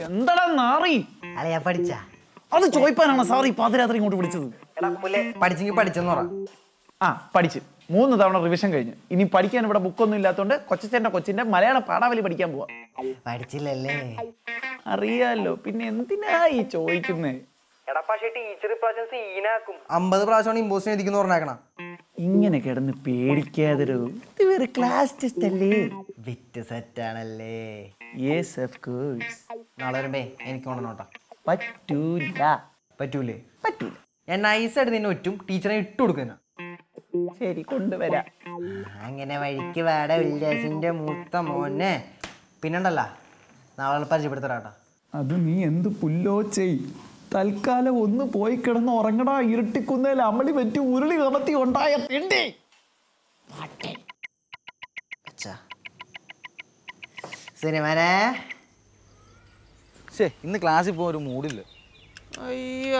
I am a teacher. Yes, of course. In the class, you go to mood. I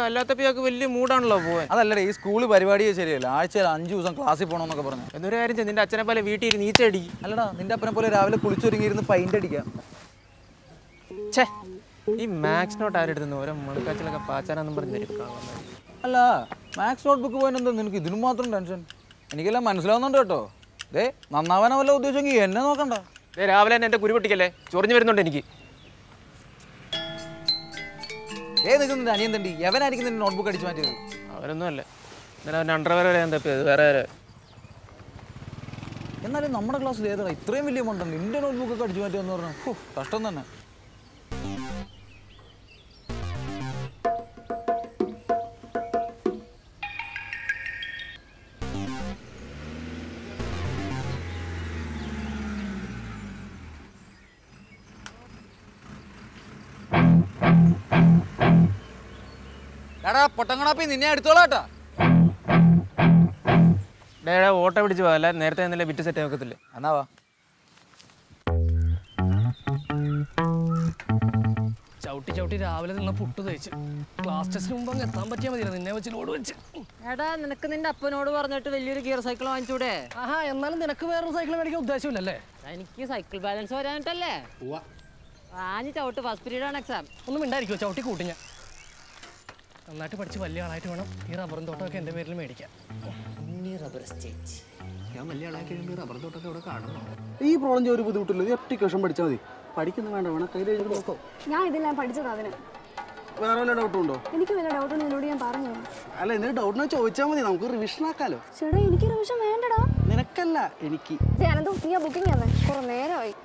let the people will mood on love. Other school, everybody is a large and use on class upon the government. And the rare is in the Chanapole VT in each eddy. Alana, in the Prampola, I will put you in the painted. Che, he max not added the Noram, Murkachaka Pacha and the Allah, max not book one and the Nukidumatan dungeon. And you get a mansla on the door. They, Mamma, I will do you and no conda. They have an end of Guru Tikale, Jordan Vernon. There isn't an end in the Yavanatic in the notebook. I don't know. There are none and the Pedra. In that number class later, I 3 million on the Indian notebook at Jordan or Castana. Potangana in the near Tolata. There are water which are let Nerta and the Levitis at Tokatli. Anava Chouty Chouty, I will put to the class to Sumbang and Thumbachim. They never know which. Adam and the Kaninda Ponova net to the Lyric cyclone today. Aha, and then the Kuver cyclone of the Sule. I kiss cycle balance or Antale. What? I need out of us period on exam. Only Dari Chouty Kutina. I am not sure if you are a rubber dot. I am not sure if you are a rubber state. I am not sure if you are a rubber dot. I am not sure if you are a rubber dot. I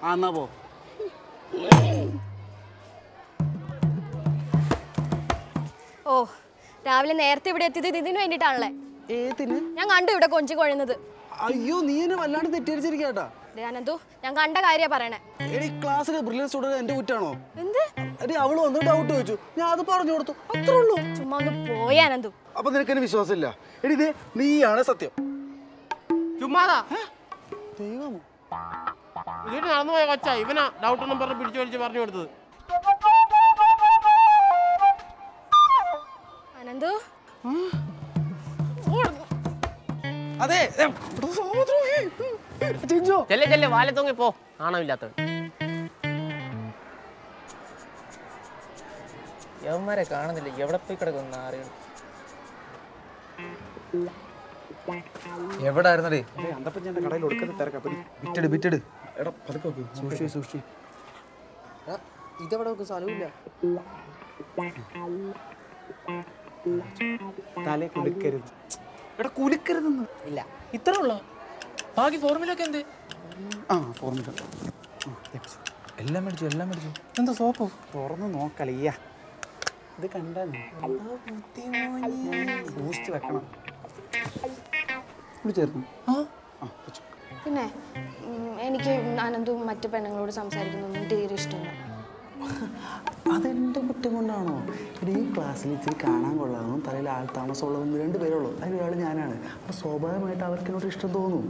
am not sure. Oh, traveling air to the didn't end it unlike. Young under the conchico. Are you near a lot of the Tirigata? Yanadu, young under Iria Parana. Any class of brilliant student and do turn off. They have no doubt to you. Now the part of your true look to Mount Poyanadu. Upon the Kennedy Sosilla. It is there, me and a satya. Tumara, you didn't know what I even out of number of pictures. Anandu? What? Ade, Jinjo. Tell Wale Tongi Po. Anna Villato. Yamarakana, the Yavra Picker Gonari. Ever diary. And the Pajan and I look at the Terracapri. Bitted, bitted. Sushi, sushi. Either of the Saluda. Tale could carry it. But a cool curtain. Itala. Pagi formula can they? Ah, formula. Element, element. And the soap of Torno no Calia. The condemn. Boost to a cannon. Which are you? Huh? Any cave and do much depending on some side in the day restaurant. Other than Timonano, three classes, three Kanangola, Tarila, Tamasola, and Berolo, and Yana, a sober might our canotish to Dono.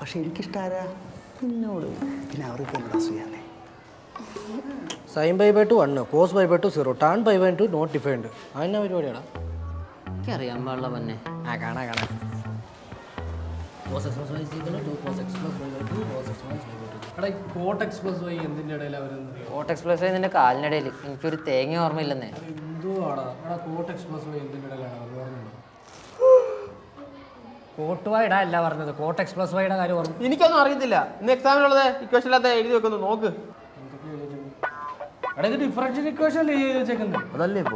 A shilkish tara, no, in our Pondasian. Sign by Betu and course by Betu, Rotan by Ventu, not defend. I never did it. Carry a Malavane, Agana. Was expressed by 2, was expressed by 2, was expressed by 2. Good morning, sit. Ellarum test ready aanallo alle. Arun padichalo alle. Yes miss. Hey. All the best. Appo ellarum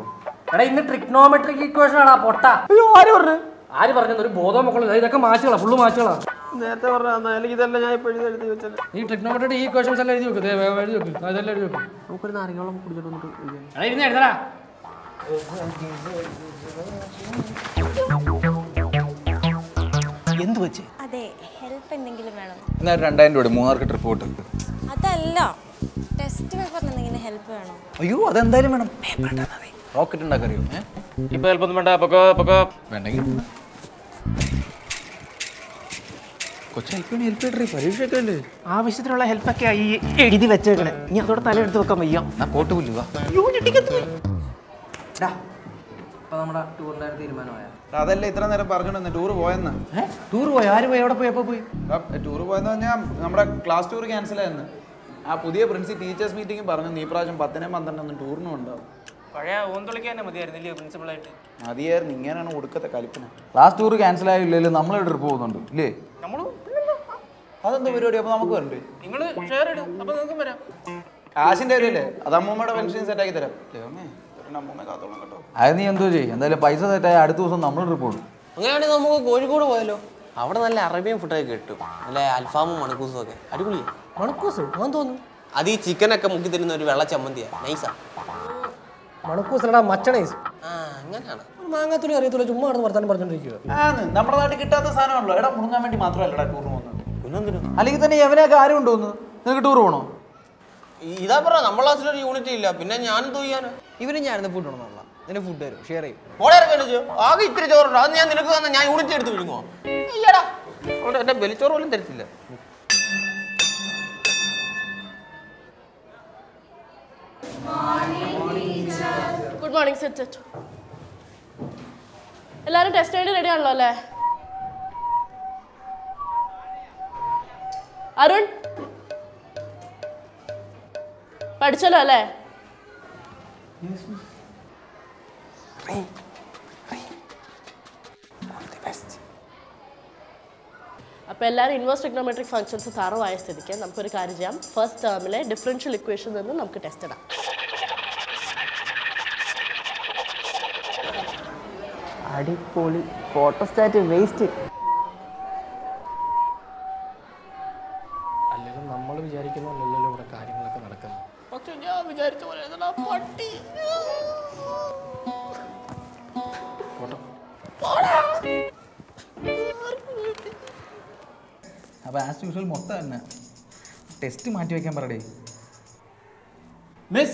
inverse trigonometric functions tharavaya sthidike namukku oru karyam cheyam. First term ile differential equation ennu namukku test edam. Poly photostat waste. As usual, test miss.